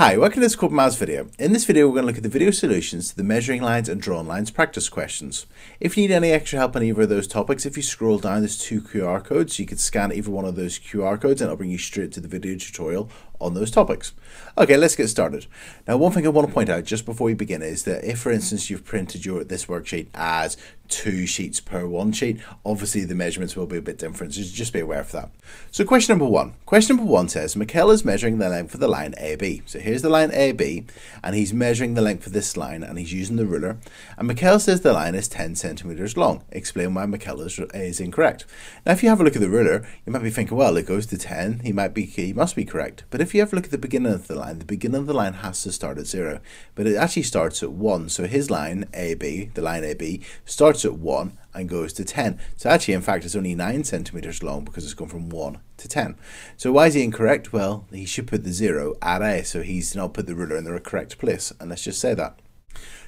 Hi, welcome to this Corbettmaths video. In this video we're going to look at the video solutions to the measuring lines and drawn lines practice questions. If you need any extra help on either of those topics, if you scroll down there's two QR codes, so you can scan either one of those QR codes and it'll bring you straight to the video tutorial on those topics. Okay, let's get started. Now one thing I want to point out just before we begin is that if for instance you've printed this worksheet as two sheets per one sheet, obviously the measurements will be a bit different, so just be aware of that. So question number one. Question number one says Mikhail is measuring the length of the line AB. So here's the line AB and he's measuring the length of this line and he's using the ruler, and Mikhail says the line is 10 centimeters long. Explain why Mikhail is incorrect. Now if you have a look at the ruler, you might be thinking, well, it goes to 10, he must be correct. But if you have a look at the beginning of the line, the beginning of the line has to start at 0, but it actually starts at 1. So his line AB, the line AB, starts at 1 and goes to 10. So actually, in fact, it's only 9 centimeters long because it's gone from 1 to 10. So why is he incorrect? Well, he should put the 0 at A, so he's not put the ruler in the correct place, and let's just say that.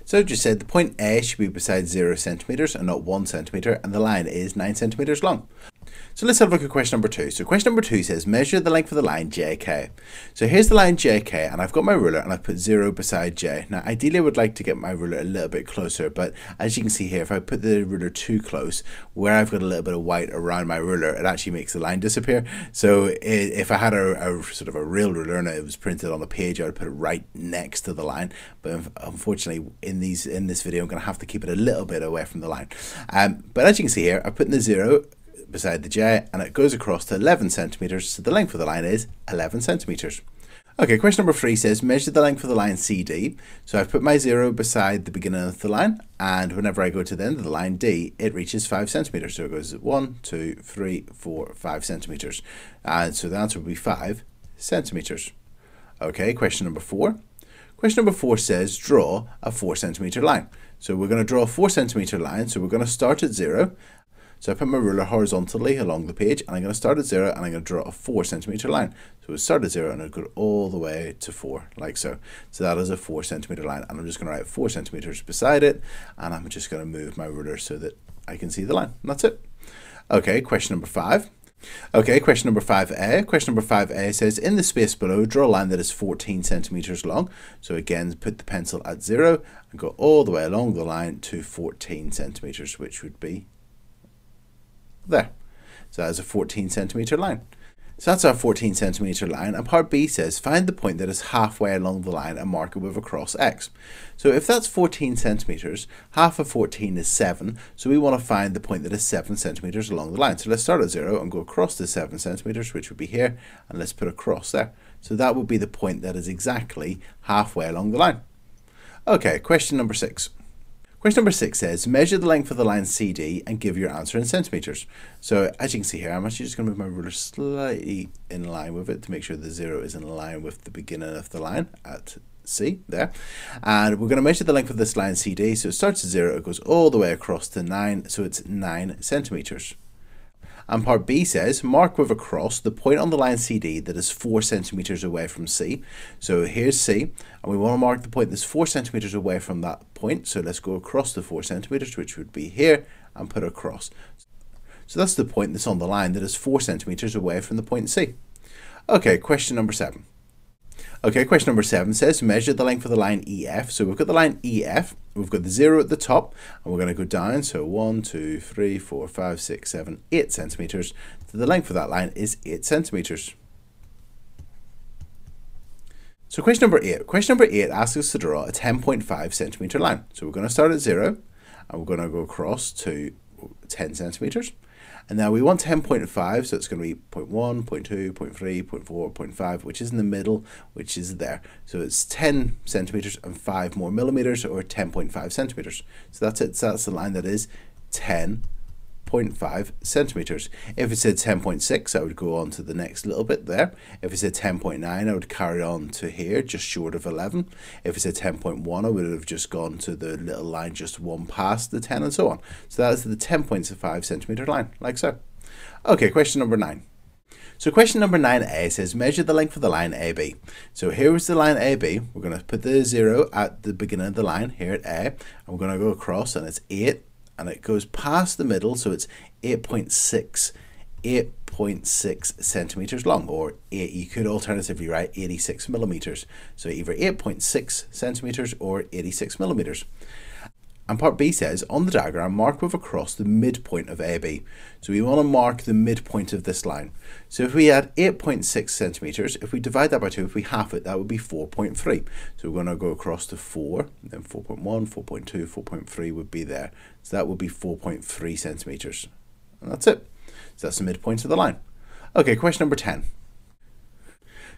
So I just said the point A should be beside 0 centimeters and not 1 centimeter, and the line is 9 centimeters long. So let's have a look at question number two. So question number two says measure the length of the line JK. So here's the line JK and I've got my ruler and I've put 0 beside J. Now ideally I would like to get my ruler a little bit closer, but as you can see here, if I put the ruler too close, where I've got a little bit of white around my ruler, it actually makes the line disappear. So if I had a real ruler and it was printed on the page, I would put it right next to the line. But unfortunately in this video I'm going to have to keep it a little bit away from the line. But as you can see here, I've put in the 0 beside the J and it goes across to 11 centimeters, so the length of the line is 11 centimeters. Okay, question number three says measure the length of the line CD. So I've put my 0 beside the beginning of the line, and whenever I go to the end of the line D, it reaches 5 centimeters. So it goes 1, 2, 3, 4, 5 centimeters. And so the answer would be 5 centimeters. Okay, question number four. Question number four says draw a 4 centimeter line. So we're going to draw a 4 centimeter line. So we're going to start at 0. So I put my ruler horizontally along the page and I'm going to start at 0 and I'm going to draw a 4 centimeter line. So it started at 0 and it go all the way to 4, like so. So that is a 4 centimeter line, and I'm just going to write 4 centimeters beside it, and I'm just going to move my ruler so that I can see the line. And that's it. Okay, question number 5. Okay, question number 5A. Question number 5A says in the space below, draw a line that is 14 centimeters long. So again, put the pencil at 0 and go all the way along the line to 14 centimeters, which would be there. So that's a 14 centimeter line. So that's our 14 centimeter line, and part B says find the point that is halfway along the line and mark it with a cross X. So if that's 14 centimeters, half of 14 is 7, so we want to find the point that is 7 centimeters along the line. So let's start at 0 and go across to 7 centimeters, which would be here, and let's put a cross there. So that would be the point that is exactly halfway along the line. Okay, question number 6. Question number 6 says measure the length of the line CD and give your answer in centimeters. So as you can see here, I'm actually just going to move my ruler slightly in line with it to make sure the 0 is in line with the beginning of the line at C there. And we're going to measure the length of this line CD. So it starts at 0, it goes all the way across to 9, so it's 9 centimeters. And part B says mark with a cross the point on the line CD that is 4 centimeters away from C. So here's C, and we want to mark the point that's 4 centimeters away from that point. So let's go across the 4 centimeters, which would be here, and put a cross. So that's the point that's on the line that is 4 centimeters away from the point C. Okay, question number 7. Okay, question number 7 says measure the length of the line EF. So we've got the line EF, we've got the 0 at the top, and we're going to go down. So 1, 2, 3, 4, 5, 6, 7, 8 centimeters. So the length of that line is 8 centimeters. So question number 8. Question number 8 asks us to draw a 10.5 centimeter line. So we're going to start at 0, and we're going to go across to 10 centimeters. And now we want 10.5, so it's going to be 0.1, 0.2, 0.3, 0.4, 0.5, which is in the middle, which is there. So it's 10 centimeters and 5 more millimeters, or 10.5 centimeters. So that's it. So that's the line that is 10.5 centimeters. If it said 10.6, I would go on to the next little bit there. If it said 10.9, I would carry on to here, just short of 11. If it said 10.1, I would have just gone to the little line just one past the 10, and so on. So that is the 10.5 centimeter line, like so. Okay, question number 9. So question number 9A says measure the length of the line AB. So here is the line AB. We're going to put the 0 at the beginning of the line here at A, and we're going to go across, and it's 8. And it goes past the middle, so it's 8.6 8.6 centimeters long, or you could alternatively write 86 millimeters. So either 8.6 centimeters or 86 millimeters. And part B says, on the diagram, mark with a cross the midpoint of AB. So we want to mark the midpoint of this line. So if we had 8.6 centimeters, if we divide that by 2, if we half it, that would be 4.3. So we're going to go across to 4, then 4.1, 4.2, 4.3 would be there. So that would be 4.3 centimeters. And that's it. So that's the midpoint of the line. Okay, question number 10.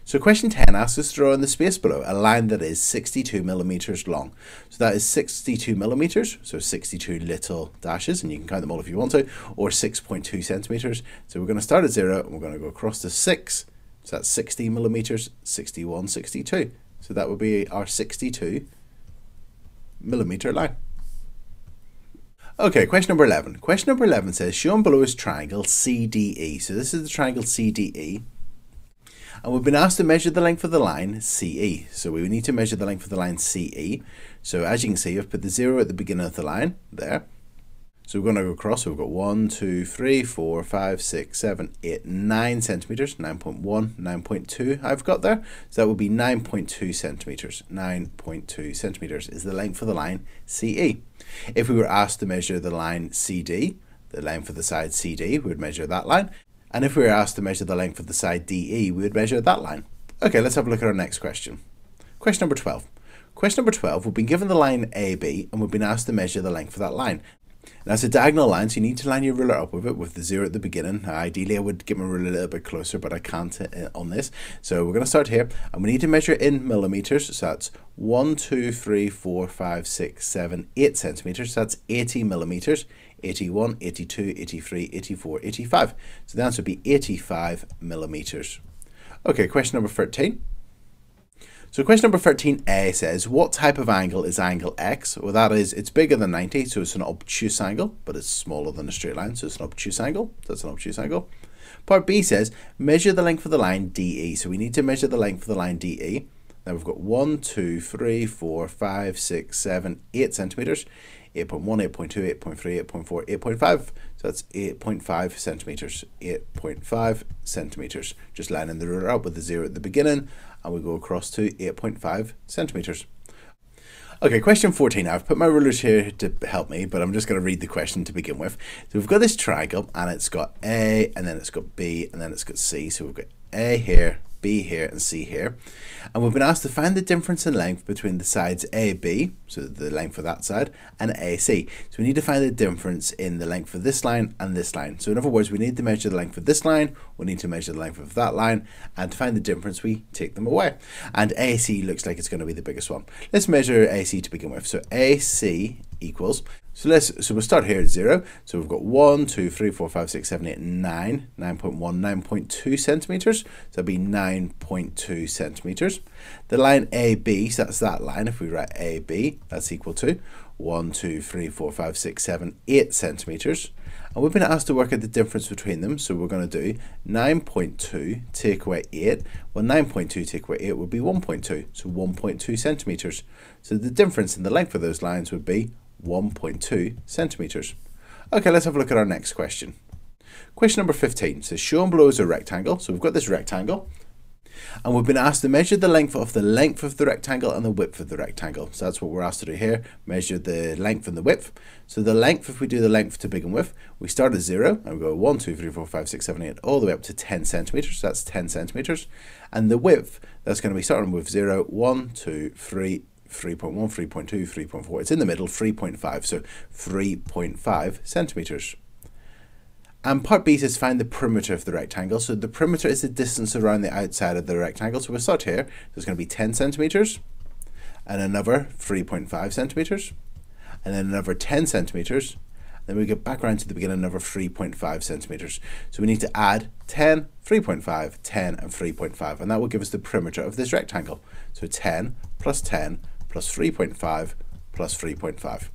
So question 10 asks us to draw in the space below a line that is 62 millimeters long. So that is 62 millimeters, so 62 little dashes, and you can count them all if you want to, or 6.2 centimeters. So we're going to start at 0 and we're going to go across to 6. So that's 60 millimeters, 61, 62. So that would be our 62 millimeter line. Okay, question number 11. Question number 11 says, shown below is triangle CDE. So this is the triangle CDE. And we've been asked to measure the length of the line CE. So we need to measure the length of the line CE. So as you can see, I've put the 0 at the beginning of the line there. So we're going to go across. So we've got 1, 2, 3, 4, 5, 6, 7, 8, 9 centimeters, 9.1, 9.2 I've got there. So that would be 9.2 centimeters. 9.2 centimeters is the length of the line CE. If we were asked to measure the line CD, the length of the side CD, we would measure that line. And if we were asked to measure the length of the side DE, we would measure that line. Okay, let's have a look at our next question. Question number 12. Question number 12, we've been given the line AB and we've been asked to measure the length of that line. Now it's a diagonal line, so you need to line your ruler up with it with the 0 at the beginning. Ideally, I would get my ruler a little bit closer, but I can't on this. So we're going to start here and we need to measure in millimeters. So that's 1, 2, 3, 4, 5, 6, 7, 8 centimeters. So that's 80 millimeters. 81, 82, 83, 84, 85. So the answer would be 85 millimeters. Okay, question number 13. So question number 13a says, what type of angle is angle X? Well, that is, it's bigger than 90, so it's an obtuse angle, but it's smaller than a straight line, so it's an obtuse angle. That's an obtuse angle. Part B says, measure the length of the line DE. So we need to measure the length of the line DE. Now we've got 1, 2, 3, 4, 5, 6, 7, 8 centimeters. 8.1, 8.2, 8.3, 8.4, 8.5. So that's 8.5 centimeters. 8.5 centimeters. Just lining the ruler up with the 0 at the beginning, and we go across to 8.5 centimeters. Okay, question 14. I've put my rulers here to help me, but I'm just going to read the question to begin with. So we've got this triangle, and it's got A, and then it's got B, and then it's got C. So we've got A here, B here, and C here. And we've been asked to find the difference in length between the sides AB, so the length of that side, and AC. So we need to find the difference in the length of this line and this line. So in other words, we need to measure the length of this line, we need to measure the length of that line, and to find the difference, we take them away. And AC looks like it's going to be the biggest one. Let's measure AC to begin with. So AC equals, so we'll start here at 0. So we've got 1, 2, 3, 4, 5, 6, 7, 8, 9, 9.1, 9.2 centimeters. So that'd be 9.2 centimeters. The line AB, so that's that line. If we write AB, that's equal to 1, 2, 3, 4, 5, 6, 7, 8 centimeters. And we've been asked to work out the difference between them. So we're going to do 9.2 take away 8. Well, 9.2 take away 8 would be 1.2. So 1.2 centimeters. So the difference in the length of those lines would be 1.2 centimeters. Okay, let's have a look at our next question. Question number 15 says, shown below is a rectangle. So we've got this rectangle, and we've been asked to measure the length of the rectangle and the width of the rectangle. So that's what we're asked to do here, measure the length and the width. So the length, if we do the length to begin with, we start at 0 and we go 1, 2, 3, 4, 5, 6, 7, 8, all the way up to 10 centimeters. So that's 10 centimeters. And the width, that's going to be starting with 0, 1, 2, 3, 3.1, 3.2, 3.4, it's in the middle, 3.5, so 3.5 centimeters. And part B says find the perimeter of the rectangle. So the perimeter is the distance around the outside of the rectangle. So we'll start here. There's going to be 10 centimeters, and another 3.5 centimeters, and then another 10 centimeters. Then we get back around to the beginning, another 3.5 centimeters. So we need to add 10, 3.5, 10, and 3.5, and that will give us the perimeter of this rectangle. So 10 plus 3.5 plus 3.5.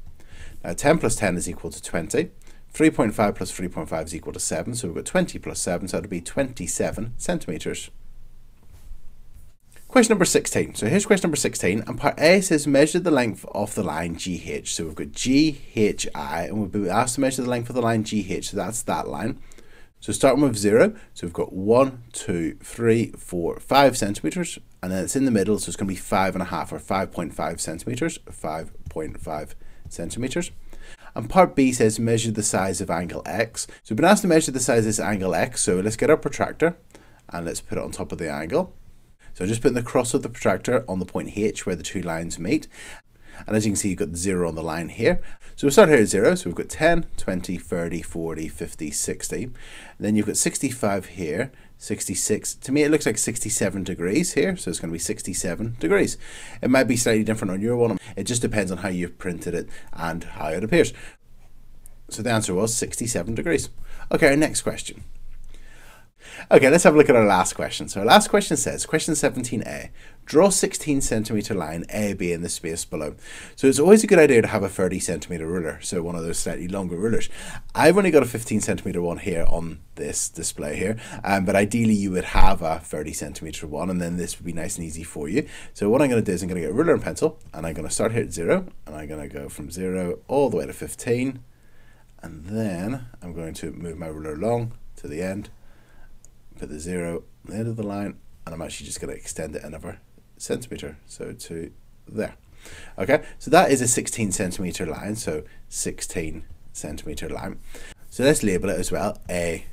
Now 10 plus 10 is equal to 20. 3.5 plus 3.5 is equal to 7. So we've got 20 plus 7, so that'll be 27 centimeters. Question number 16. So here's question number 16, and part A says measure the length of the line GH. So we've got GHI, and we've been asked to measure the length of the line GH, so that's that line. So starting with 0, so we've got 1, 2, 3, 4, 5 centimetres, and then it's in the middle, so it's going to be 5.5 or 5.5 centimetres, 5.5 centimetres. And part B says measure the size of angle X. So we've been asked to measure the size of this angle X, so let's get our protractor and let's put it on top of the angle. So just putting the cross of the protractor on the point H where the two lines meet. And as you can see, you've got 0 on the line here. So we'll start here at 0, so we've got 10, 20, 30, 40, 50, 60. And then you've got 65 here, 66. To me, it looks like 67 degrees here, so it's going to be 67 degrees. It might be slightly different on your one. It just depends on how you've printed it and how it appears. So the answer was 67 degrees. Okay, our next question. Okay, let's have a look at our last question. So our last question says, question 17a, draw 16 centimetre line AB in the space below. So it's always a good idea to have a 30 centimetre ruler, so one of those slightly longer rulers. I've only got a 15 centimetre one here on this display here, but ideally you would have a 30 centimetre one, and then this would be nice and easy for you. So what I'm going to do is I'm going to get a ruler and pencil, and I'm going to start here at 0, and I'm going to go from 0 all the way to 15, and then I'm going to move my ruler along to the end, put the 0 on the end of the line, and I'm actually just going to extend it another centimetre, so to there. Okay, so that is a 16 centimetre line, so 16 centimetre line. So let's label it as well, A,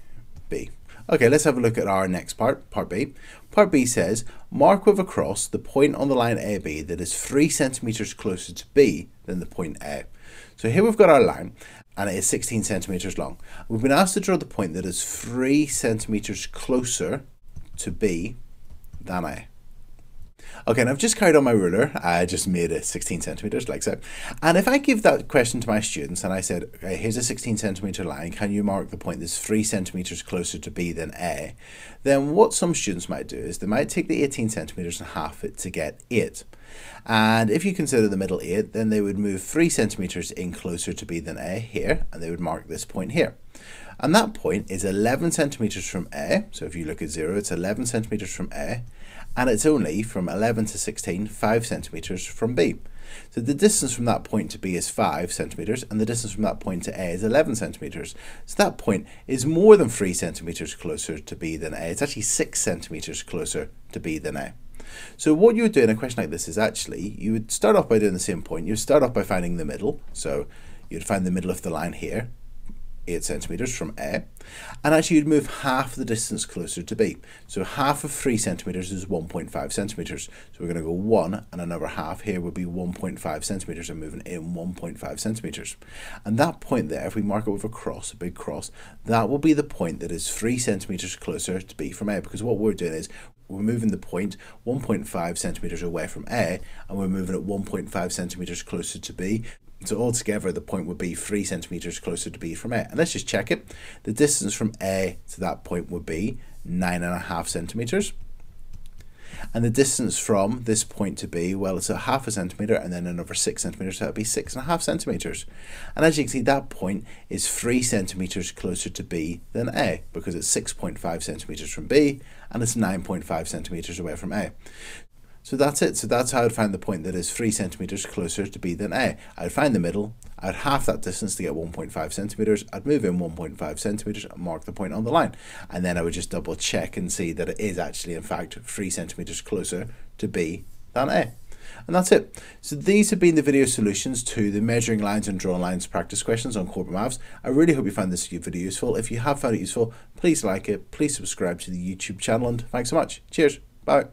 B. Okay, let's have a look at our next part, part B. Part B says, mark with a cross the point on the line AB that is 3 centimetres closer to B than the point A. So here we've got our line, and it is 16 centimetres long. We've been asked to draw the point that is 3 centimetres closer to B than A. Okay, and I've just carried on my ruler, I just made it 16 centimetres like so. And if I give that question to my students and I said, okay, here's a 16 centimetre line, can you mark the point that's 3 centimetres closer to B than A? Then what some students might do is they might take the 18 centimetres and half it to get 8. And if you consider the middle 8, then they would move 3 centimetres in closer to B than A here, and they would mark this point here. And that point is 11 centimetres from A, so if you look at 0, it's 11 centimetres from A, and it's only from 11 to 16, 5 centimetres from B. So the distance from that point to B is 5 centimetres, and the distance from that point to A is 11 centimetres. So that point is more than 3 centimetres closer to B than A. It's actually 6 centimetres closer to B than A. So what you would do in a question like this is actually, you would start off by doing the same point. You would start off by finding the middle. So you'd find the middle of the line here, 8 centimetres from A, and actually you'd move half the distance closer to B. So half of 3 centimetres is 1.5 centimetres. So we're going to go 1 and another half here would be 1.5 centimetres and moving in 1.5 centimetres. And that point there, if we mark it with a cross, a big cross, that will be the point that is 3 centimetres closer to B from A, because what we're doing is we're moving the point 1.5 centimetres away from A and we're moving it 1.5 centimetres closer to B. So altogether, the point would be 3 centimetres closer to B from A. And let's just check it. The distance from A to that point would be 9.5 centimetres. And the distance from this point to B, well, it's a half a centimetre and then another 6 centimetres, so that would be 6.5 centimetres. And as you can see, that point is 3 centimetres closer to B than A, because it's 6.5 centimetres from B and it's 9.5 centimetres away from A. So that's it. So that's how I'd find the point that is 3 centimetres closer to B than A. I'd find the middle, I'd half that distance to get 1.5 centimetres, I'd move in 1.5 centimetres and mark the point on the line. And then I would just double check and see that it is actually in fact 3 centimetres closer to B than A. And that's it. So these have been the video solutions to the measuring lines and drawing lines practice questions on Corbettmaths. I really hope you found this video useful. If you have found it useful, please like it, please subscribe to the YouTube channel, and thanks so much. Cheers, bye.